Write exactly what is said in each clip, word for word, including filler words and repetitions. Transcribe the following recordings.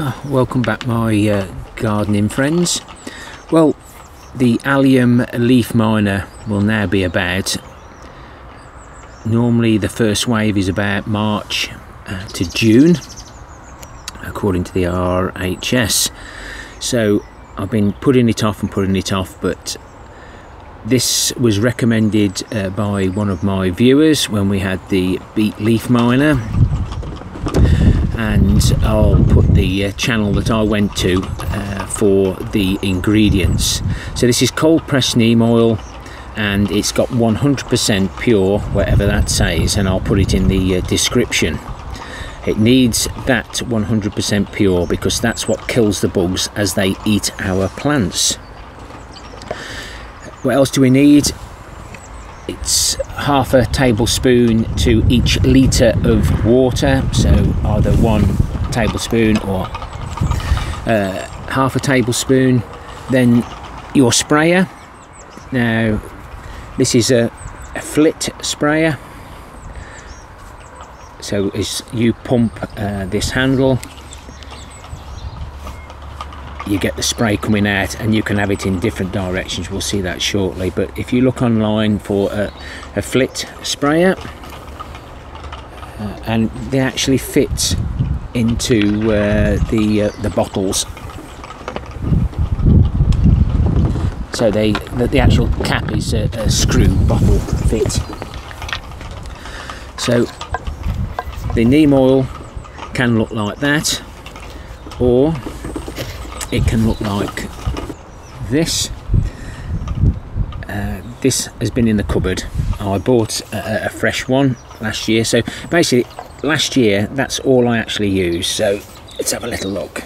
Oh, welcome back my uh, gardening friends. Well, the Allium leaf miner will now be about. Normally the first wave is about March uh, to June according to the R H S. So I've been putting it off and putting it off, but this was recommended uh, by one of my viewers when we had the beet leaf miner. And I'll put the uh, channel that I went to uh, for the ingredients. So this is cold pressed neem oil and it's got one hundred percent pure, whatever that says, and I'll put it in the uh, description. It needs that one hundred percent pure because that's what kills the bugs as they eat our plants. What else do we need? It's half a tablespoon to each litre of water, so either one tablespoon or uh, half a tablespoon. Then your sprayer. Now this is a, a flit sprayer, so as you pump uh, this handle you get the spray coming out, and you can have it in different directions. We'll see that shortly, but if you look online for a, a flit sprayer uh, and they actually fit into uh, the uh, the bottles, so they the, the actual cap is a, a screw bottle fit. So the neem oil can look like that, or it can look like this. Uh, this has been in the cupboard. I bought a, a fresh one last year, so basically last year that's all I actually used. So let's have a little look.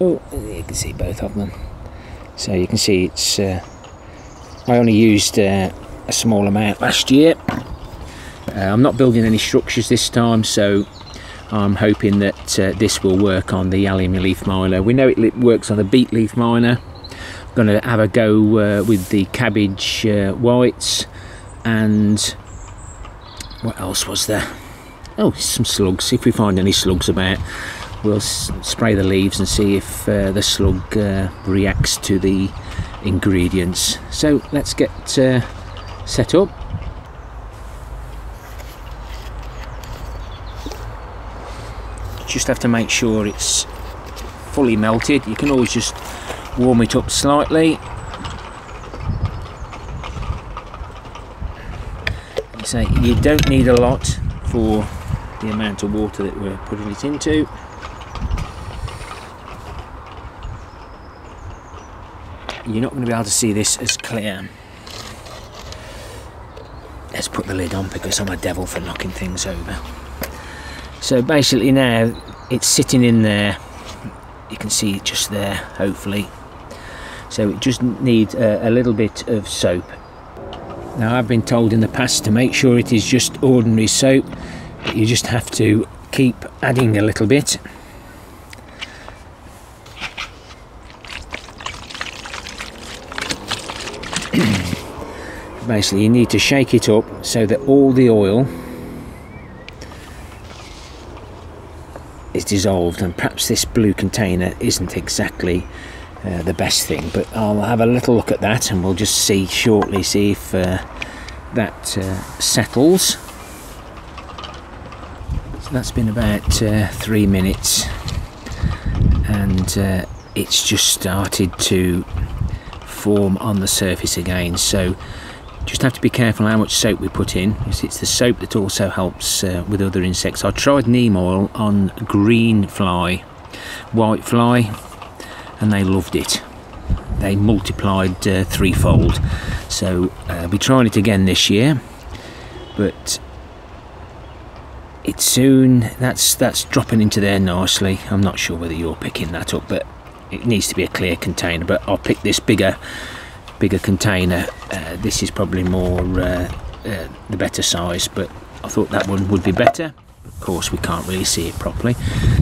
Oh, you can see both of them. So you can see it's uh, I only used uh, a small amount last year. uh, I'm not building any structures this time, so I'm hoping that uh, this will work on the allium leaf miner. We know it works on the beet leaf miner. I'm going to have a go uh, with the cabbage uh, whites, and what else was there? Oh, some slugs. If we find any slugs about, we'll s spray the leaves and see if uh, the slug uh, reacts to the ingredients. So let's get uh, set up. Just have to make sure it's fully melted. You can always just warm it up slightly. So you don't need a lot for the amount of water that we're putting it into. You're not going to be able to see this as clear. Let's put the lid on because I'm a devil for knocking things over. So basically now it's sitting in there, you can see it just there hopefully. So it just needs a, a little bit of soap. Now I've been told in the past to make sure it is just ordinary soap, but you just have to keep adding a little bit. Basically you need to shake it up so that all the oil is dissolved, and perhaps this blue container isn't exactly uh, the best thing, but I'll have a little look at that and we'll just see shortly, see if uh, that uh, settles. So that's been about uh, three minutes and uh, it's just started to form on the surface again, so just have to be careful how much soap we put in, because it's the soap that also helps uh, with other insects. I tried neem oil on green fly, white fly, and they loved it. They multiplied uh, threefold. So uh, I'll be trying it again this year, but it's soon that's that's dropping into there nicely. I'm not sure whether you're picking that up, but it needs to be a clear container. But I'll pick this bigger. bigger container. Uh, this is probably more uh, uh, the better size, but I thought that one would be better. Of course we can't really see it properly,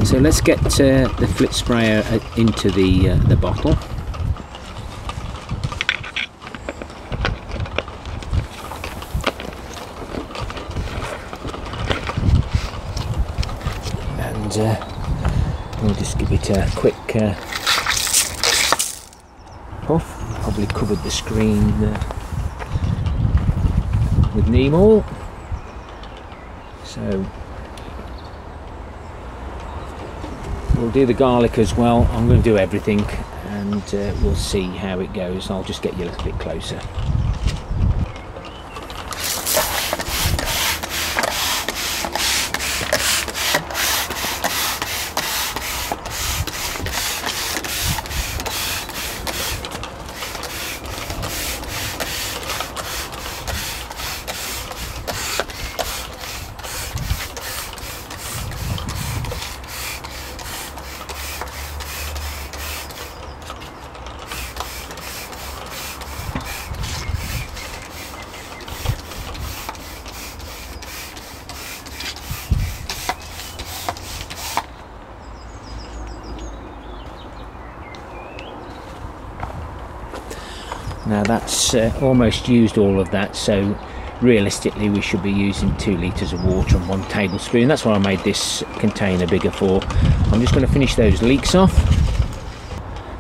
so let's get uh, the flit sprayer into the, uh, the bottle. And uh, We'll just give it a quick uh, puff. Probably covered the screen uh, with neem oil. So we'll do the garlic as well. I'm going to do everything, and uh, we'll see how it goes. I'll just get you a little bit closer. Now that's uh, almost used all of that, so realistically we should be using two litres of water and one tablespoon. That's why I made this container bigger for. I'm just going to finish those leeks off.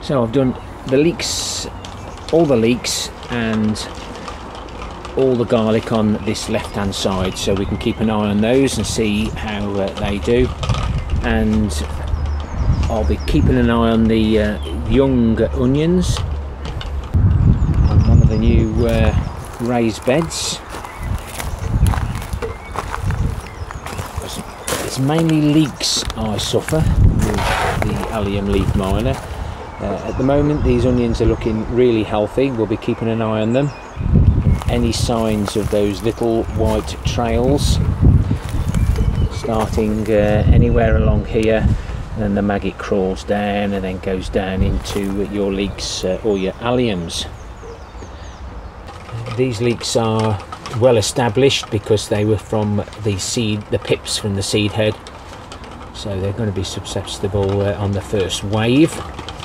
So I've done the leeks, all the leeks and all the garlic on this left hand side, so we can keep an eye on those and see how uh, they do. And I'll be keeping an eye on the uh, young onions. The new uh, raised beds. It's mainly leeks I suffer with the Allium leaf miner. Uh, at the moment these onions are looking really healthy. We'll be keeping an eye on them. Any signs of those little white trails starting uh, anywhere along here, and then the maggot crawls down and then goes down into your leeks uh, or your Alliums. These leeks are well established because they were from the seed, the pips from the seed head, so they're going to be susceptible uh, on the first wave.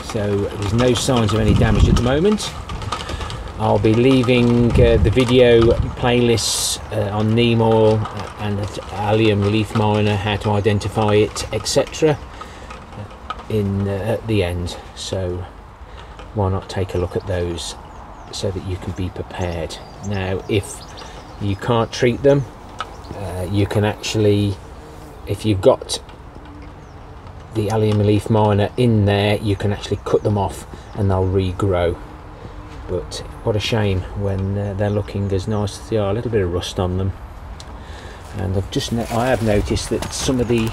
So there's no signs of any damage at the moment. I'll be leaving uh, the video playlists uh, on neem oil and Allium leaf miner, how to identify it, et cetera in uh, at the end, so why not take a look at those, so that you can be prepared. Now if you can't treat them, uh, you can actually, if you've got the Allium leaf miner in there, you can actually cut them off and they'll regrow. But what a shame when uh, they're looking as nice as they are, a little bit of rust on them. And I've just no I have noticed that some of the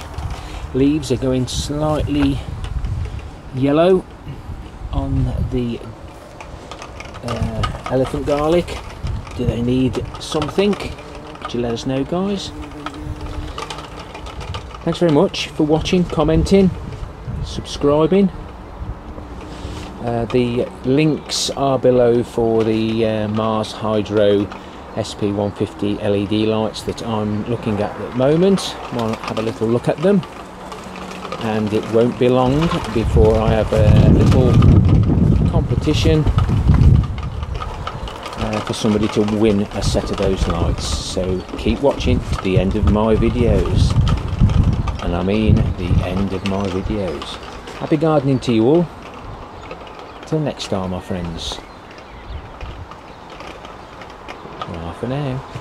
leaves are going slightly yellow on the Uh, elephant garlic. Do they need something? Could you let us know, guys? Thanks very much for watching, commenting, subscribing. Uh, the links are below for the uh, Mars Hydro S P one fifty L E D lights that I'm looking at at the moment. I'll have a little look at them, and it won't be long before I have a little competition for somebody to win a set of those lights. So keep watching to the end of my videos, and I mean the end of my videos. Happy gardening to you all. Till next time, my friends. Bye for now.